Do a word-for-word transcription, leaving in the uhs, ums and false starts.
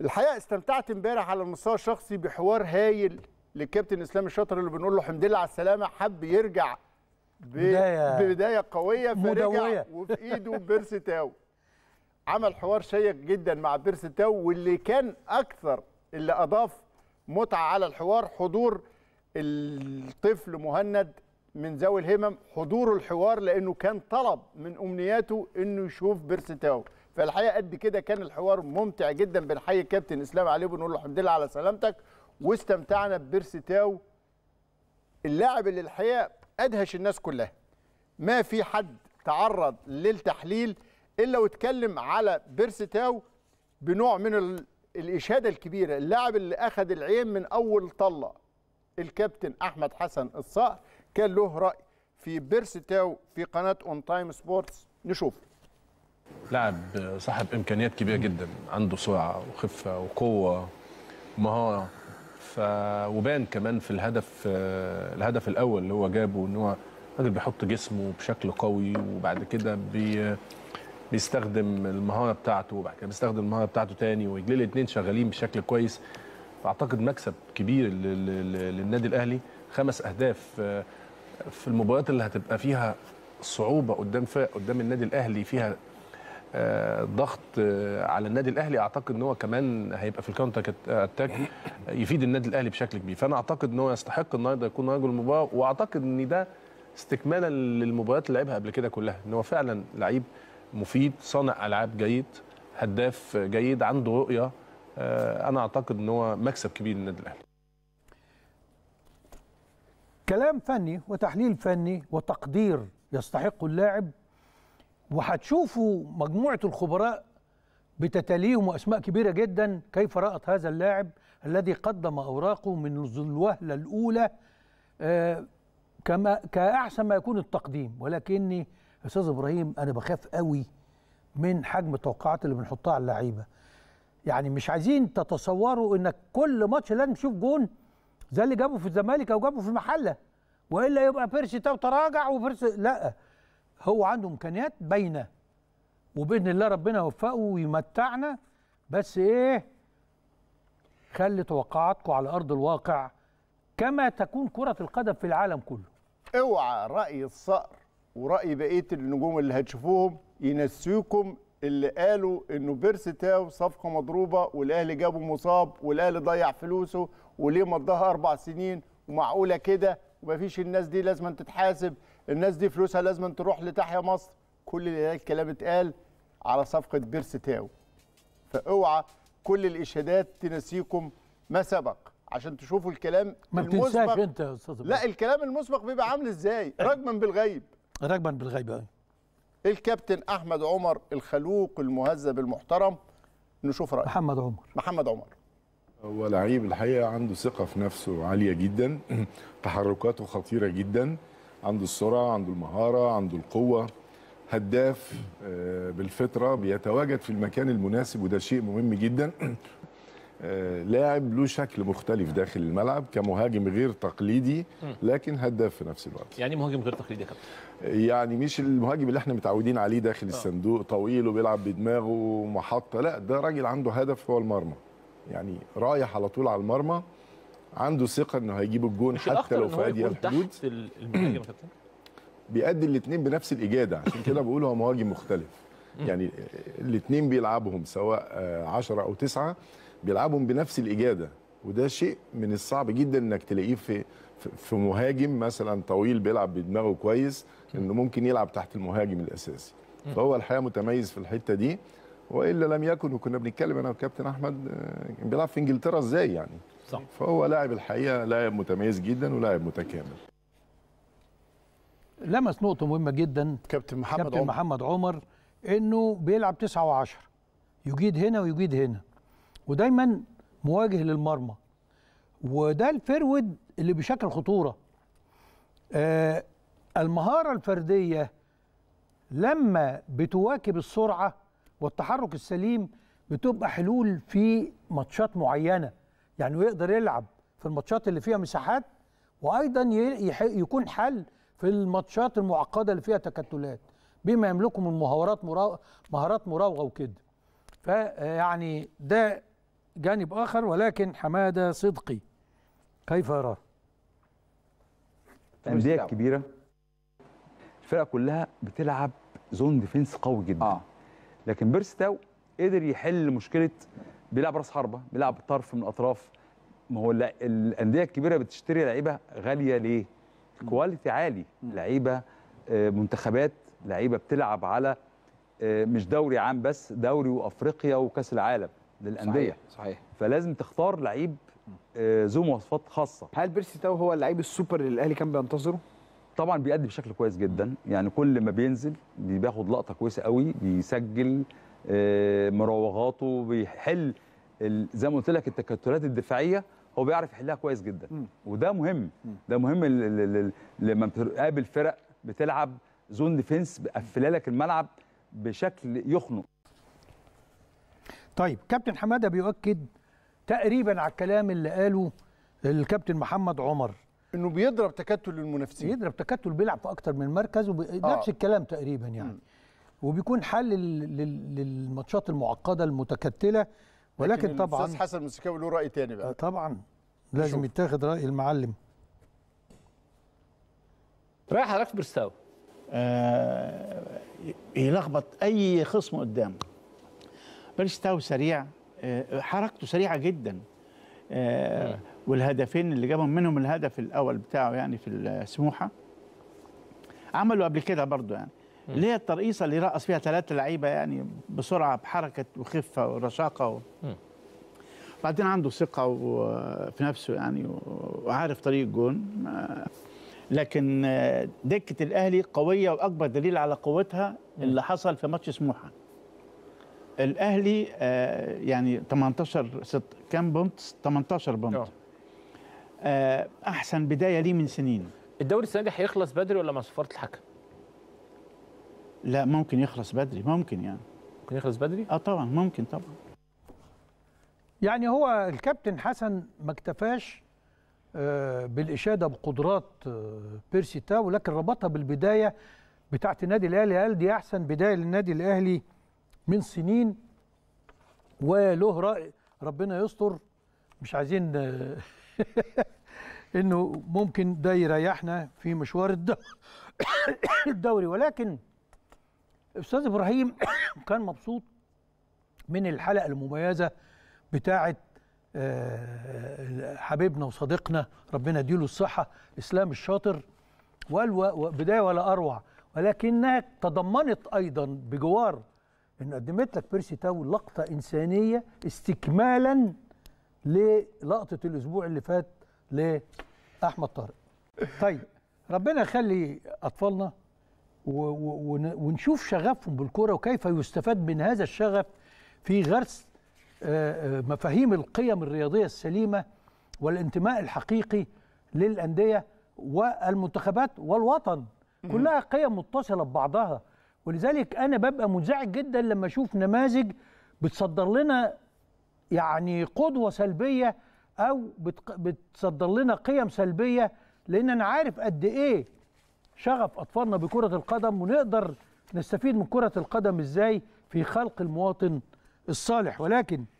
الحقيقه استمتعت امبارح على المستوى الشخصي بحوار هايل للكابتن اسلام الشاطر اللي بنقول له الحمد لله على السلامه. حب يرجع ببدايه قويه فرجع وفي ايده بيرسي تاو. عمل حوار شيق جدا مع بيرسي تاو، واللي كان اكثر اللي اضاف متعه على الحوار حضور الطفل مهند من ذوي الهمم، حضوره الحوار لانه كان طلب من امنياته انه يشوف بيرسي تاو. فالحقيقه قد كده كان الحوار ممتع جدا. بنحيي الكابتن اسلام عليه وبنقول له الحمد لله على سلامتك. واستمتعنا ببيرسي تاو، اللاعب اللي الحقيقه ادهش الناس كلها. ما في حد تعرض للتحليل الا واتكلم على بيرسي تاو بنوع من الاشاده الكبيره، اللاعب اللي اخذ العين من اول طله. الكابتن احمد حسن الصقر كان له راي في بيرسي تاو في قناه اون تايم سبورتس، نشوفه. لاعب صاحب امكانيات كبيره جدا، عنده سرعه وخفه وقوه ومهاره، ف وبان كمان في الهدف الهدف الاول اللي هو جابه ان هو راجل بيحط جسمه بشكل قوي، وبعد كده بي بيستخدم المهاره بتاعته، وبعد كده بيستخدم المهاره بتاعته تاني، ورجليه الاثنين شغالين بشكل كويس. فاعتقد مكسب كبير للنادي الاهلي، خمس اهداف في المباريات اللي هتبقى فيها صعوبه قدام فرق قدام النادي الاهلي، فيها ضغط على النادي الاهلي. اعتقد ان هو كمان هيبقى في الكاونتر اتاك يفيد النادي الاهلي بشكل كبير. فانا اعتقد ان هو يستحق النهارده يكون رجل المباراه، واعتقد ان ده استكمالا للمباريات اللي لعبها قبل كده كلها، ان هو فعلا لعيب مفيد، صانع العاب جيد، هداف جيد، عنده رؤيه. انا اعتقد ان هو مكسب كبير للنادي الاهلي. كلام فني وتحليل فني وتقدير يستحق اللاعب، وهتشوفوا مجموعه الخبراء بتتاليهم واسماء كبيره جدا كيف رأت هذا اللاعب الذي قدم اوراقه من الوهله الاولى كما كاحسن ما يكون التقديم. ولكني استاذ ابراهيم انا بخاف قوي من حجم التوقعات اللي بنحطها على اللعيبه. يعني مش عايزين تتصوروا انك كل ماتش لازم تشوف جون زي اللي جابه في الزمالك او جابه في المحله، والا يبقى بيرسي تاو تراجع وبيرسي. لا، هو عنده امكانيات باينه، وباذن الله ربنا يوفقه ويمتعنا. بس ايه، خلي توقعاتكم على ارض الواقع كما تكون كره القدم في العالم كله. اوعى راي الصقر وراي بقيه النجوم اللي هتشوفوهم ينسيكم اللي قالوا انه بيرسي تاو صفقه مضروبه، والاهلي جابه مصاب، والاهلي ضيع فلوسه، وليه مضاها اربع سنين ومعقوله كده؟ ومفيش، الناس دي لازم تتحاسب، الناس دي فلوسها لازم تروح لتحيا مصر. كل الكلام اتقال على صفقه بيرسي تاو، فاوعى كل الاشهادات تنسيكم ما سبق عشان تشوفوا الكلام ما المسبق. بتنساش انت يا استاذ، لا الكلام المسبق بيبقى عامل ازاي؟ رجما بالغيب، رجما بالغيب. ايوه، الكابتن احمد عمر الخلوق المهذب المحترم، نشوف رايه محمد عمر. محمد عمر هو لعيب الحقيقه عنده ثقه في نفسه عاليه جدا، تحركاته خطيره جدا، عنده السرعه، عنده المهاره، عنده القوه، هداف بالفطره، بيتواجد في المكان المناسب وده شيء مهم جدا. لاعب له شكل مختلف داخل الملعب كمهاجم غير تقليدي، لكن هداف في نفس الوقت. يعني مهاجم غير تقليدي يا كابتن؟ يعني مش المهاجم اللي احنا متعودين عليه داخل الصندوق، طويل وبيلعب بدماغه محطه، لا ده راجل عنده هدف هو المرمى. يعني رايح على طول على المرمى، عنده ثقه انه هيجيب الجون حتى لو في اضيق الحدود. بيأدي الاثنين بنفس الاجاده، عشان كده بقول هو مهاجم مختلف. يعني الاثنين بيلعبهم سواء عشرة او تسعة، بيلعبهم بنفس الاجاده، وده شيء من الصعب جدا انك تلاقيه في في مهاجم مثلا طويل بيلعب بدماغه كويس انه ممكن يلعب تحت المهاجم الاساسي. فهو الحقيقه متميز في الحته دي، والا لم يكن. وكنا بنتكلم انا والكابتن احمد بيلعب في انجلترا ازاي يعني، صح. فهو لاعب الحقيقه لاعب متميز جدا ولاعب متكامل. لمس نقطه مهمه جدا كابتن محمد كابتن عمر. محمد عمر انه بيلعب تسعة وعشرة، يجيد هنا ويجيد هنا، ودايما مواجه للمرمى، وده الفرود اللي بيشكل خطوره. آه المهاره الفرديه لما بتواكب السرعه والتحرك السليم بتبقى حلول في ماتشات معينه. يعني يقدر يلعب في الماتشات اللي فيها مساحات، وايضا يكون حل في الماتشات المعقده اللي فيها تكتلات بما يملكه من مهارات مراوغه وكده. فيعني ده جانب آخر، ولكن حمادة صدقي كيف يراه؟ الأندية الكبيرة الفرقة كلها بتلعب زون ديفنس قوي جدا. آه. لكن بيرسي تاو قدر يحل مشكلة، بيلعب راس حربة، بيلعب طرف من الأطراف. ما هو الأندية الكبيرة بتشتري لعيبة غالية ليه؟ كواليتي عالي، لعيبة منتخبات، لعيبة بتلعب على مش دوري عام بس، دوري وأفريقيا وكأس العالم للأندية. صحيح. فلازم تختار لعيب ذو مواصفات خاصة. هل بيرسي تاو هو اللعيب السوبر اللي الأهلي كان بينتظره؟ طبعا بيأدي بشكل كويس جدا، يعني كل ما بينزل بياخد لقطة كويسة قوي، بيسجل مراوغاته، بيحل زي ما قلت لك التكتلات الدفاعية هو بيعرف يحلها كويس جدا. م. وده مهم، م. ده مهم لما بتقابل فرق بتلعب زون ديفنس بقفلها لك الملعب بشكل يخنق. طيب كابتن حمادة بيؤكد تقريبا على الكلام اللي قاله الكابتن محمد عمر، انه بيضرب تكتل للمنافسين، بيضرب تكتل، بيلعب في اكتر من مركز وبي... آه. نفس الكلام تقريبا يعني. م. وبيكون حل لل... للماتشات المعقده المتكتله، ولكن لكن طبعا الاستاذ حسن المستكاوي له راي تاني بقى. طبعا لازم يتاخد راي المعلم. راي حضرتك بيرسي تاو آه... يلخبط اي خصم قدامه. بيرسي تاو سريع، آه... حركته سريعه جدا، آه... والهدفين اللي جابهم منهم الهدف الاول بتاعه يعني في السموحه عملوا قبل كده برضه يعني، اللي هي الترقيصه اللي رقص فيها ثلاثه لعيبه يعني بسرعه بحركه وخفه ورشاقه و... بعدين عنده ثقه وفي نفسه يعني وعارف طريق الجون. لكن دكه الاهلي قويه، واكبر دليل على قوتها اللي حصل في ماتش سموحه. الاهلي يعني تمنتاشر ست كام بونت؟ تمنتاشر بونت، احسن بدايه ليه من سنين. الدوري السنه دي هيخلص بدري ولا مع صفاره الحكم؟ لا ممكن يخلص بدري، ممكن يعني ممكن يخلص بدري؟ اه طبعا ممكن طبعا. يعني هو الكابتن حسن ما اكتفاش بالاشاده بقدرات بيرسي تاو، لكن ربطها بالبدايه بتاعت النادي الاهلي، قال دي احسن بدايه للنادي الاهلي من سنين، وله رأي ربنا يستر، مش عايزين انه ممكن ده يريحنا في مشوار الدوري. ولكن أستاذ إبراهيم كان مبسوط من الحلقة المميزة بتاعة حبيبنا وصديقنا ربنا يديله الصحة إسلام الشاطر، وقال بداية ولا أروع، ولكنها تضمنت أيضا بجوار إن قدمت لك بيرسي تاو لقطة إنسانية استكمالا للقطة الأسبوع اللي فات لأحمد طارق. طيب ربنا يخلي أطفالنا ونشوف شغفهم بالكرة وكيف يستفاد من هذا الشغف في غرس مفاهيم القيم الرياضية السليمة والانتماء الحقيقي للأندية والمنتخبات والوطن، كلها قيم متصلة ببعضها. ولذلك أنا ببقى منزعج جدا لما أشوف نماذج بتصدر لنا يعني قدوة سلبية أو بتصدر لنا قيم سلبية، لأن أنا عارف قد إيه شغف أطفالنا بكرة القدم، ونقدر نستفيد من كرة القدم إزاي في خلق المواطن الصالح. ولكن